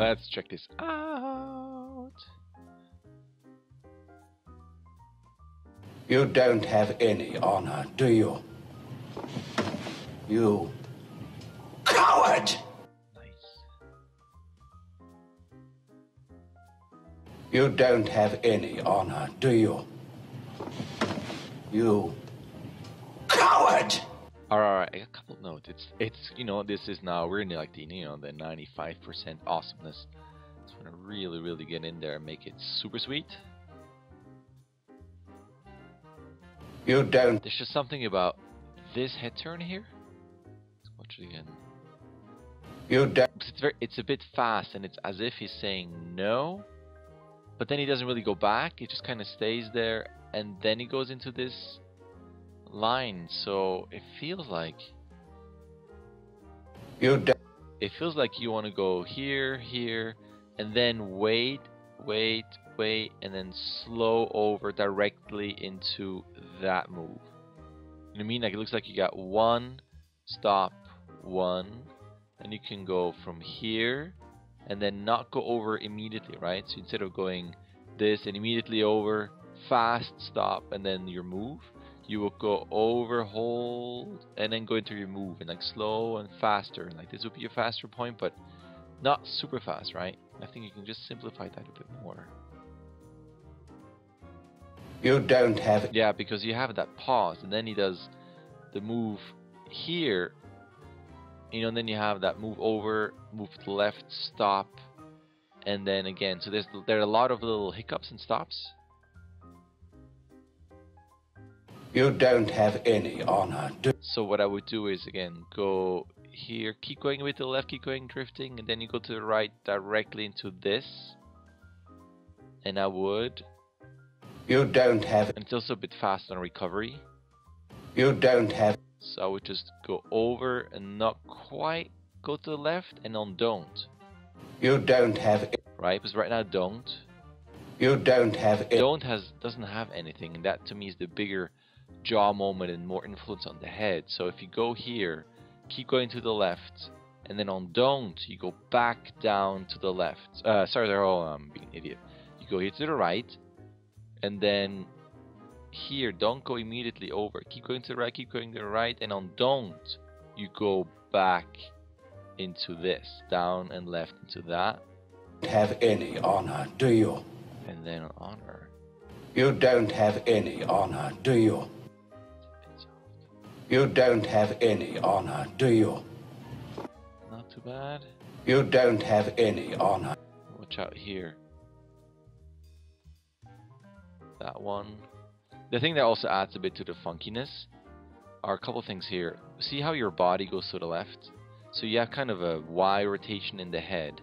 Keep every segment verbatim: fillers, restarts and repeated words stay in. Let's check this out. You don't have any honor, do you? You coward! You don't have any honor, do you? You coward! Alright, alright, I got a couple of notes. It's, it's, you know, this is now, we're in like the, you know, the ninety-five percent awesomeness. Just want to really, really get in there and make it super sweet. You don't. There's just something about this head turn here. Let's watch it again. You don't. It's, very, it's a bit fast, and it's as if he's saying no. But then he doesn't really go back, it just kind of stays there, and then he goes into this line, so it feels like you it feels like you want to go here, here, and then wait, wait, wait, and then slow over directly into that move. You know what I mean? Like it looks like you got one stop, one, and you can go from here and then not go over immediately, right? So instead of going this and immediately over, fast, stop, and then your move, you will go over, hold, and then go into your move, and like slow and faster, and like this would be your faster point, but not super fast, right? I think you can just simplify that a bit more. You don't have it. Yeah, because you have that pause, and then he does the move here, you know, and then you have that move over, move to the left, stop, and then again. So there's there are a lot of little hiccups and stops. You don't have any honor. So what I would do is again go here, keep going a bit to the left, keep going drifting, and then you go to the right directly into this. And I would. You don't have. And it's also a bit fast on recovery. You don't have. So I would just go over and not quite go to the left and on don't. You don't have it. Right, because right now don't. You don't have it. Don't has doesn't have anything, and that to me is the bigger jaw moment and more influence on the head. So if you go here, keep going to the left, and then on don't you go back down to the left. Uh, sorry, they're all um, being an idiot. You go here to the right, and then here don't go immediately over, keep going to the right, keep going to the right, and on don't you go back into this, down and left into that. Have any honor, do you? And then honor. You don't have any honor, do you? You don't have any honor, do you? Not too bad. You don't have any honor. Watch out here, that one. The thing that also adds a bit to the funkiness are a couple things here. See how your body goes to the left? So you have kind of a Y rotation in the head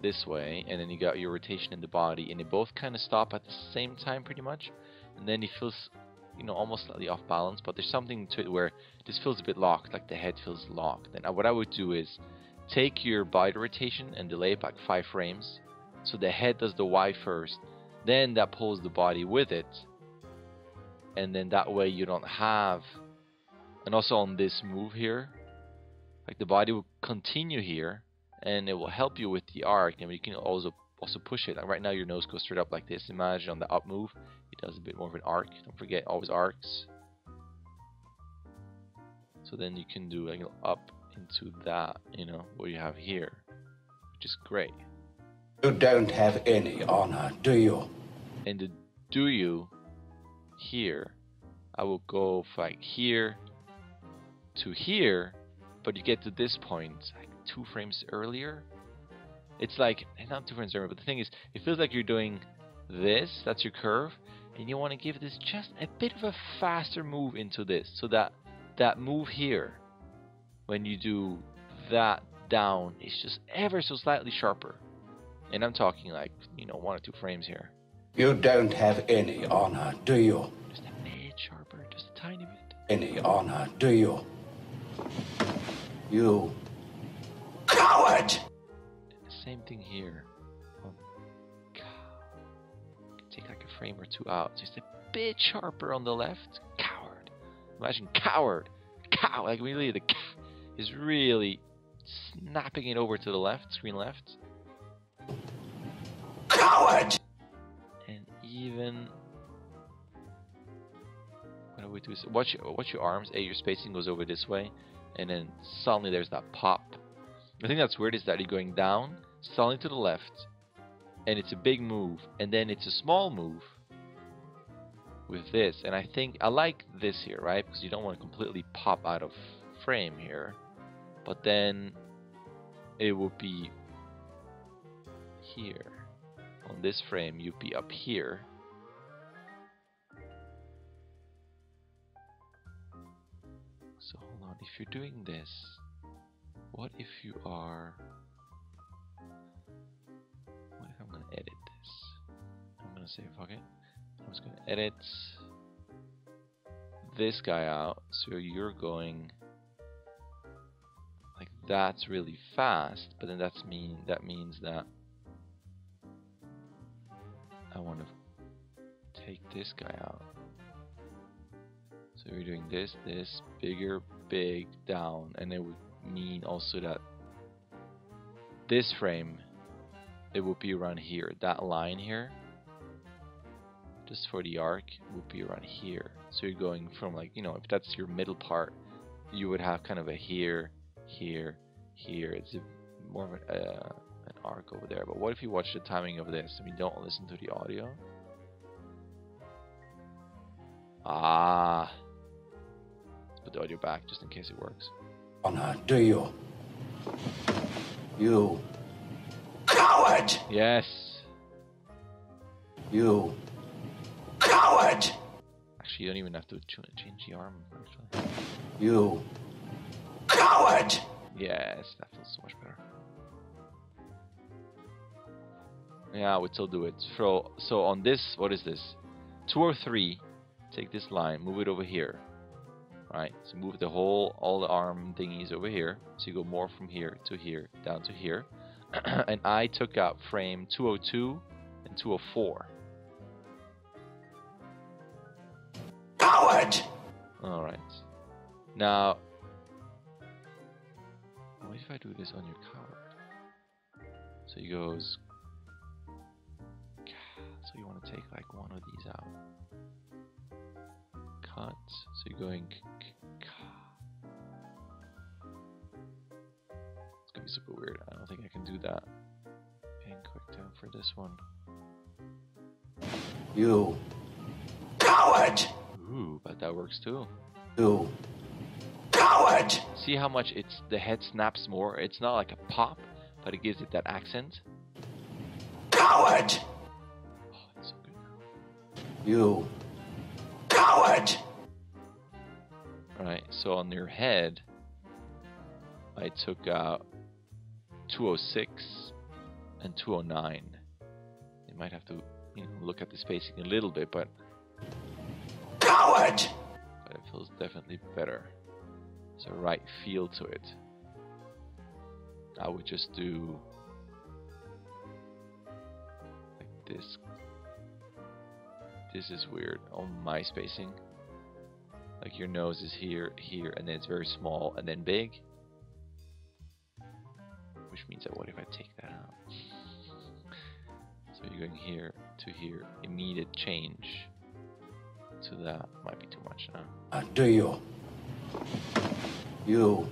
this way, and then you got your rotation in the body, and they both kind of stop at the same time pretty much, and then it feels, you know, almost slightly off balance, but there's something to it where this feels a bit locked, like the head feels locked. And what I would do is take your body rotation and delay it back five frames, so the head does the Y first, then that pulls the body with it. And then that way you don't have, and also on this move here, like the body will continue here, and it will help you with the arc. And you can also also push it. Like right now, your nose goes straight up like this. Imagine on the up move, it does a bit more of an arc. Don't forget, always arcs. So then you can do like up into that. You know what you have here, which is great. You don't have any honor, do you? And the do you. Here I will go from like here to here, but you get to this point like two frames earlier. It's like not two frames earlier, but the thing is it feels like you're doing this, that's your curve, and you want to give this just a bit of a faster move into this, so that that move here when you do that down is just ever so slightly sharper, and I'm talking like, you know, one or two frames here. You don't have any honor, do you? Just a bit sharper, just a tiny bit. Any honor, do you? You coward! And the same thing here. Oh, cow. Take like a frame or two out. Just a bit sharper on the left. Coward. Imagine coward. Cow. Like really, the cow is really snapping it over to the left, screen left. coward! And even... What do we do? Watch, watch your arms. Hey, your spacing goes over this way. And then suddenly there's that pop. The thing that's weird is that you're going down, suddenly to the left. And it's a big move. And then it's a small move. With this. And I think I like this here, right? Because you don't want to completely pop out of frame here. But then it would be here. On this frame, you'd be up here. So hold on, if you're doing this, what if you are... What if I'm going to edit this? I'm going to say, fuck it. I'm just going to edit this guy out, so you're going... Like, that's really fast, but then that's mean, that means that I want to take this guy out. So we're doing this, this, bigger, big, down, and it would mean also that this frame, it would be around here. That line here, just for the arc, would be around here. So you're going from, like, you know, if that's your middle part, you would have kind of a here, here, here. It's a, more of an, uh, an arc over there. But what if you watch the timing of this? I mean, don't listen to the audio. Ah. Let's put the audio back just in case it works. Honor, do you? You. Coward! Yes. You. Coward! Actually, you don't even have to change the arm. Actually. You. Coward! Yes, that feels so much better. Yeah, we still do it. So, so on this, what is this? Two or three. Take this line, move it over here. Right, so move the whole, all the arm thingies over here. So you go more from here to here, down to here. And I took out frame two oh two and two oh four. Coward! Alright. Now, what if I do this on your coward? So he goes... So you want to take like one of these out. Cut. So you're going. It's gonna be super weird. I don't think I can do that. And quick down for this one. You coward. Ooh, but that works too. You coward. See how much it's the head snaps more. It's not like a pop, but it gives it that accent. Coward. Oh, it's so good. You. Coward! Right, so on your head, I took out two oh six and two oh nine. You might have to, you know, look at the spacing a little bit, but... Coward! But it feels definitely better. There's a right feel to it. I would just do... Like this. This is weird on my spacing. Like your nose is here, here, and then it's very small and then big. Which means that what if I take that out? So you're going here to here. Immediate change to that might be too much now. Huh? I do you. You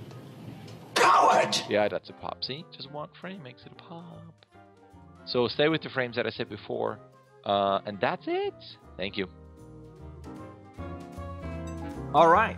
coward! Yeah, that's a pop. See? Just one frame makes it a pop. So stay with the frames that I said before. Uh, and that's it. Thank you. All right.